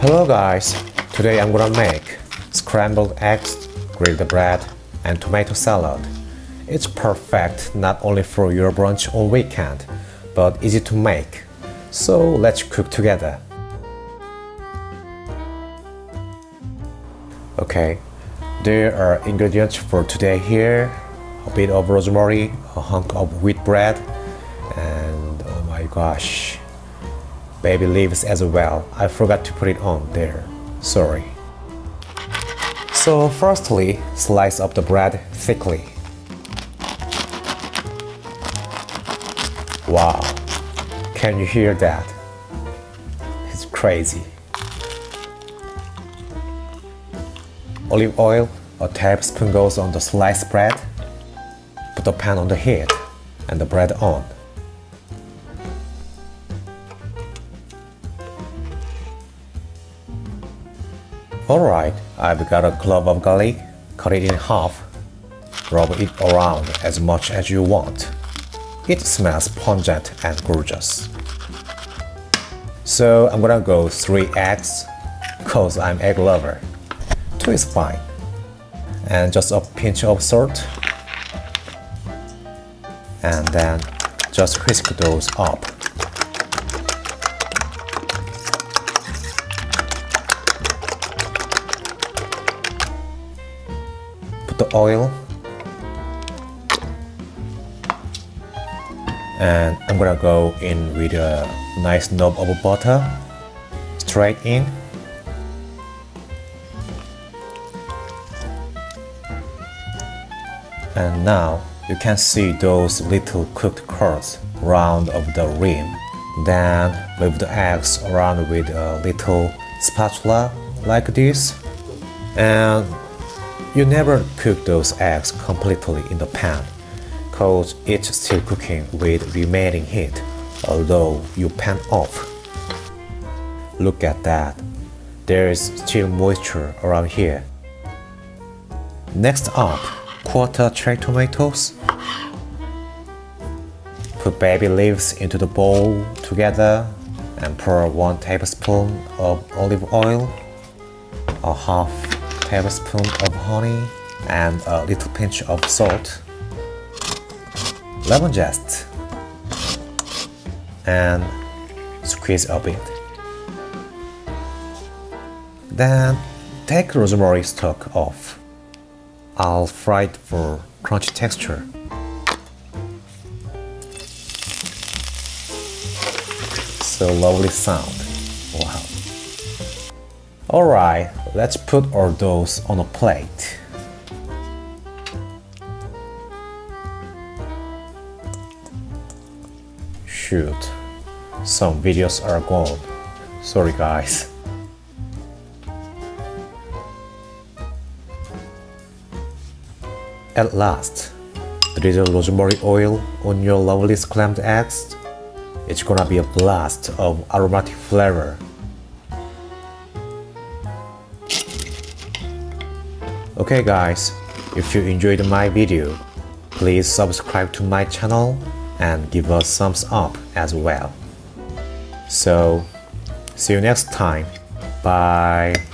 Hello guys, today I'm gonna make scrambled eggs, grilled bread and tomato salad. It's perfect not only for your brunch or weekend, but easy to make. So let's cook together. Okay, there are ingredients for today here. A bit of rosemary, a hunk of wheat bread, and oh my gosh, baby leaves as well. I forgot to put it on there, sorry. So firstly, slice up the bread thickly. Wow, can you hear that? It's crazy. Olive oil, a tablespoon goes on the sliced bread. Put the pan on the heat and the bread on. Alright, I've got a clove of garlic, cut it in half. Rub it around as much as you want. It smells pungent and gorgeous. So I'm gonna go 3 eggs, cause I'm egg lover. 2 is fine. And just a pinch of salt. And then just whisk those up. Put the oil. And I'm gonna go in with a nice knob of butter, straight in. And now you can see those little cooked curls round of the rim. Then move the eggs around with a little spatula like this. And you never cook those eggs completely in the pan, because it's still cooking with remaining heat, although you pan off. Look at that, there is still moisture around here. Next up, quarter cherry tomatoes. Put baby leaves into the bowl together and pour 1 tablespoon of olive oil, a half tablespoon of honey, and a little pinch of salt. Lemon zest and squeeze a bit. Then take rosemary stalk off. I'll fry it for crunchy texture. So lovely sound. Wow. Alright, let's put all those on a plate. Shoot, some videos are gone. Sorry guys. At last, drizzle rosemary oil on your lovely scrambled eggs. It's gonna be a blast of aromatic flavor. Okay guys, if you enjoyed my video, please subscribe to my channel and give us thumbs up as well. So, see you next time. Bye.